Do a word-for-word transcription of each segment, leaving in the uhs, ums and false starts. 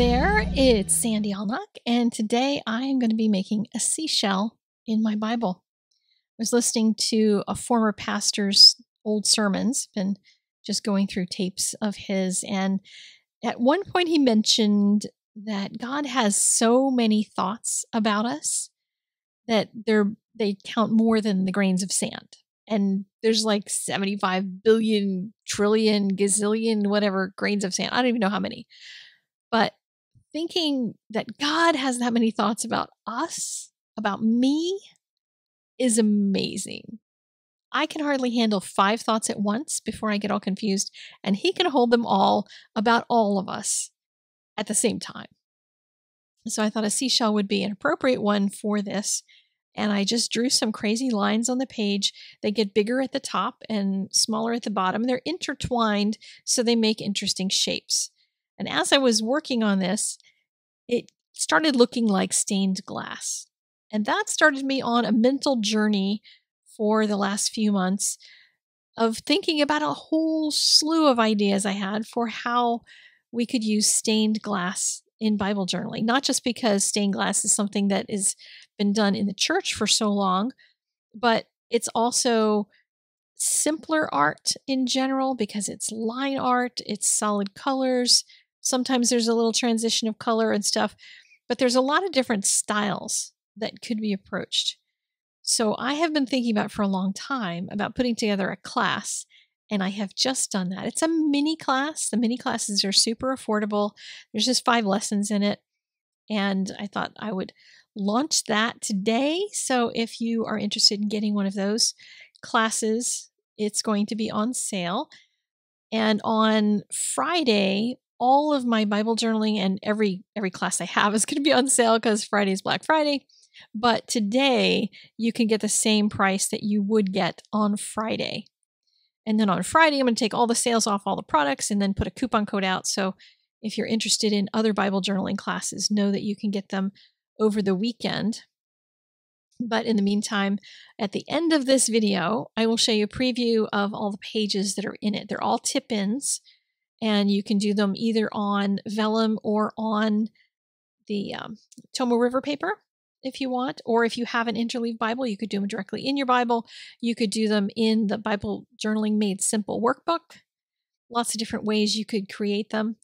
there, it's Sandy Allnock, and today I am going to be making a seashell in my Bible. I was listening to a former pastor's old sermons, been just going through tapes of his, and at one point he mentioned that God has so many thoughts about us that they're, they count more than the grains of sand. And there's like seventy-five billion, trillion, gazillion, whatever grains of sand. I don't even know how many. But thinking that God has that many thoughts about us, about me, is amazing. I can hardly handle five thoughts at once before I get all confused. And he can hold them all about all of us at the same time. So I thought a seashell would be an appropriate one for this. And I just drew some crazy lines on the page. They get bigger at the top and smaller at the bottom. They're intertwined, so they make interesting shapes. And as I was working on this, it started looking like stained glass. And that started me on a mental journey for the last few months of thinking about a whole slew of ideas I had for how we could use stained glass in Bible journaling, not just because stained glass is something that has been done in the church for so long, but it's also simpler art in general because it's line art, it's solid colors. Sometimes there's a little transition of color and stuff, but there's a lot of different styles that could be approached. So I have been thinking about for a long time about putting together a class, and I have just done that. It's a mini class. The mini classes are super affordable. There's just five lessons in it. And I thought I would launch that today. So if you are interested in getting one of those classes, it's going to be on sale. And on Friday, all of my Bible journaling and every, every class I have is going to be on sale because Friday is Black Friday. But today you can get the same price that you would get on Friday. And then on Friday, I'm going to take all the sales off all the products and then put a coupon code out. So if you're interested in other Bible journaling classes, know that you can get them over the weekend. But in the meantime, at the end of this video, I will show you a preview of all the pages that are in it. They're all tip-ins, and you can do them either on vellum or on the um, Tomoe River paper if you want, or if you have an interleaved Bible, you could do them directly in your Bible. You could do them in the Bible Journaling Made Simple workbook. Lots of different ways you could create them.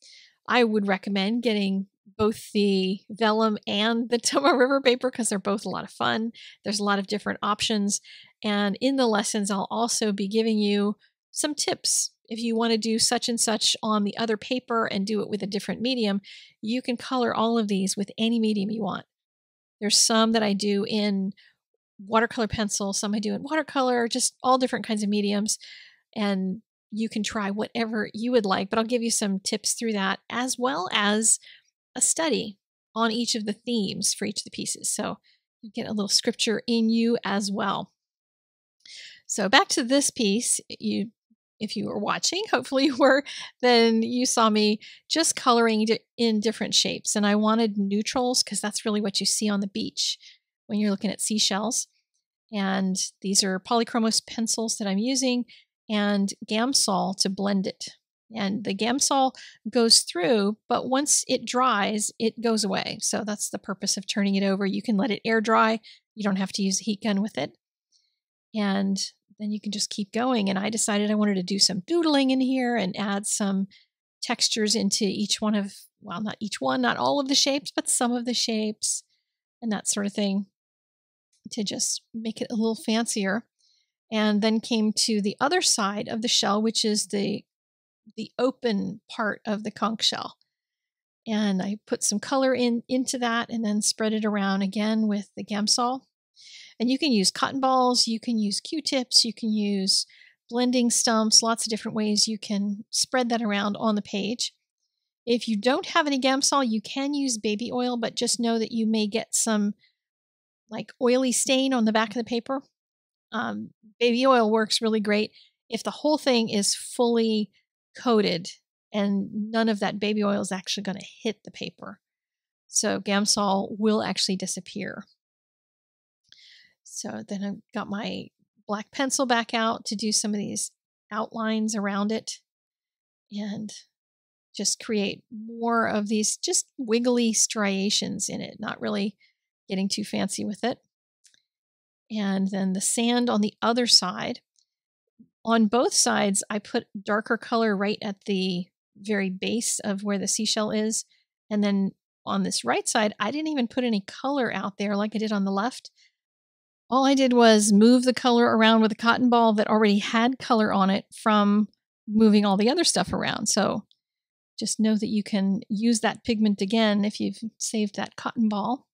I would recommend getting both the vellum and the Tomoe River paper because they're both a lot of fun. There's a lot of different options. And in the lessons, I'll also be giving you some tips. If you want to do such and such on the other paper and do it with a different medium, you can color all of these with any medium you want. There's some that I do in watercolor pencil, some I do in watercolor, just all different kinds of mediums. And you can try whatever you would like, but I'll give you some tips through that as well as a study on each of the themes for each of the pieces. So you get a little scripture in you as well. So back to this piece, you, if you were watching, hopefully you were, then you saw me just coloring in different shapes. And I wanted neutrals because that's really what you see on the beach when you're looking at seashells. And these are Polychromos pencils that I'm using and Gamsol to blend it. And the Gamsol goes through, but once it dries, it goes away. So that's the purpose of turning it over. You can let it air dry. You don't have to use a heat gun with it. And then you can just keep going. And I decided I wanted to do some doodling in here and add some textures into each one of, well, not each one, not all of the shapes, but some of the shapes and that sort of thing to just make it a little fancier. And then came to the other side of the shell, which is the, the open part of the conch shell. And I put some color in into that and then spread it around again with the Gamsol. And you can use cotton balls, you can use Q-tips, you can use blending stumps, lots of different ways you can spread that around on the page. If you don't have any Gamsol, you can use baby oil, but just know that you may get some like oily stain on the back of the paper. Um, baby oil works really great if the whole thing is fully coated and none of that baby oil is actually going to hit the paper. So Gamsol will actually disappear. So then I've got my black pencil back out to do some of these outlines around it and just create more of these just wiggly striations in it, not really getting too fancy with it. And then the sand on the other side. On both sides, I put darker color right at the very base of where the seashell is. And then on this right side, I didn't even put any color out there like I did on the left. All I did was move the color around with a cotton ball that already had color on it from moving all the other stuff around. So just know that you can use that pigment again if you've saved that cotton ball.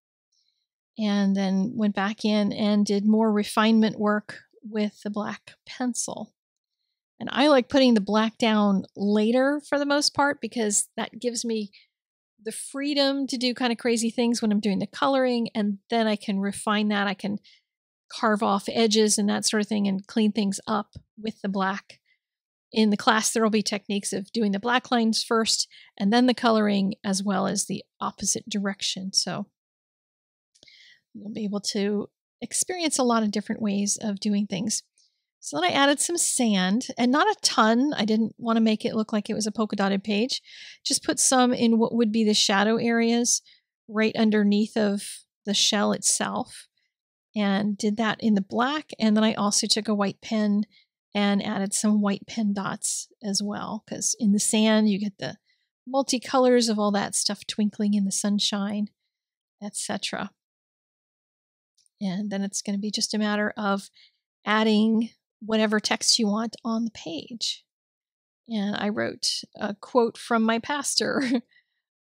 And then went back in and did more refinement work with the black pencil. And I like putting the black down later for the most part, because that gives me the freedom to do kind of crazy things when I'm doing the coloring, and then I can refine that. I can carve off edges and that sort of thing and clean things up with the black. In the class, there will be techniques of doing the black lines first and then the coloring, as well as the opposite direction. So you'll be able to experience a lot of different ways of doing things. So then I added some sand, and not a ton. I didn't want to make it look like it was a polka dotted page. Just put some in what would be the shadow areas right underneath of the shell itself, and did that in the black. And then I also took a white pen and added some white pen dots as well, because in the sand you get the multicolors of all that stuff twinkling in the sunshine, et cetera. And then it's going to be just a matter of adding whatever text you want on the page. And I wrote a quote from my pastor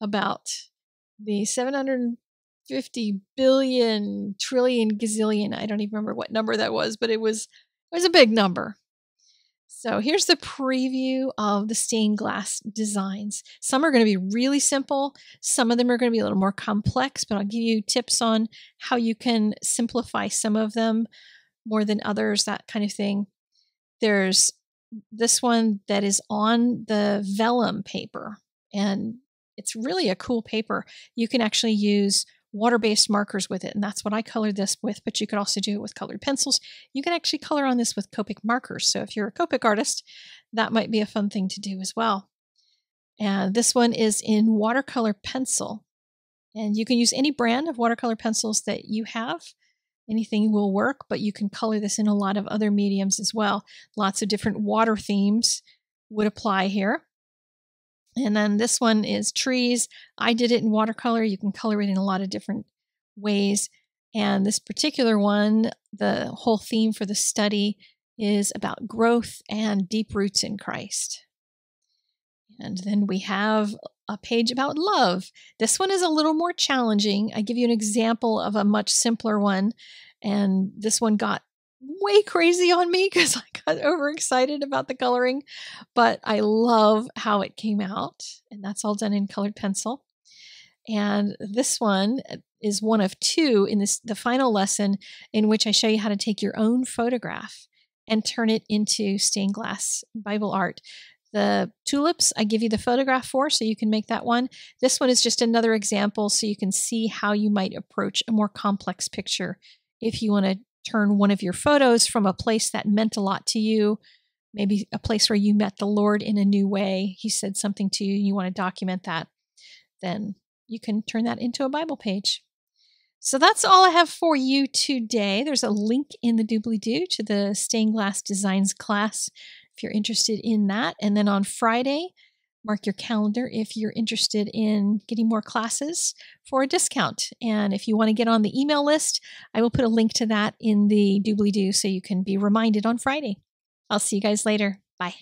about the seven hundred fifty billion trillion gazillion, I don't even remember what number that was, but it was it was a big number. So here's the preview of the stained glass designs. Some are going to be really simple, some of them are going to be a little more complex, but I'll give you tips on how you can simplify some of them more than others, that kind of thing. There's this one that is on the vellum paper, and it's really a cool paper. You can actually use water-based markers with it, and that's what I colored this with, but you could also do it with colored pencils. You can actually color on this with Copic markers, so if you're a Copic artist, that might be a fun thing to do as well. And this one is in watercolor pencil, and you can use any brand of watercolor pencils that you have. Anything will work, but you can color this in a lot of other mediums as well. Lots of different water themes would apply here. And then this one is trees. I did it in watercolor. You can color it in a lot of different ways. And this particular one, the whole theme for the study is about growth and deep roots in Christ. And then we have a page about love. This one is a little more challenging. I give you an example of a much simpler one. And this one got way crazy on me because I got overexcited about the coloring, but I love how it came out. And that's all done in colored pencil. And this one is one of two in this the final lesson, in which I show you how to take your own photograph and turn it into stained glass Bible art. The tulips, I give you the photograph for, so you can make that one. This one is just another example, so you can see how you might approach a more complex picture if you want to turn one of your photos from a place that meant a lot to you, maybe a place where you met the Lord in a new way. He said something to you, and you want to document that. Then you can turn that into a Bible page. So that's all I have for you today. There's a link in the doobly-doo to the Stained Glass Designs class if you're interested in that. And then on Friday, mark your calendar if you're interested in getting more classes for a discount. And if you want to get on the email list, I will put a link to that in the doobly-doo so you can be reminded on Friday. I'll see you guys later. Bye.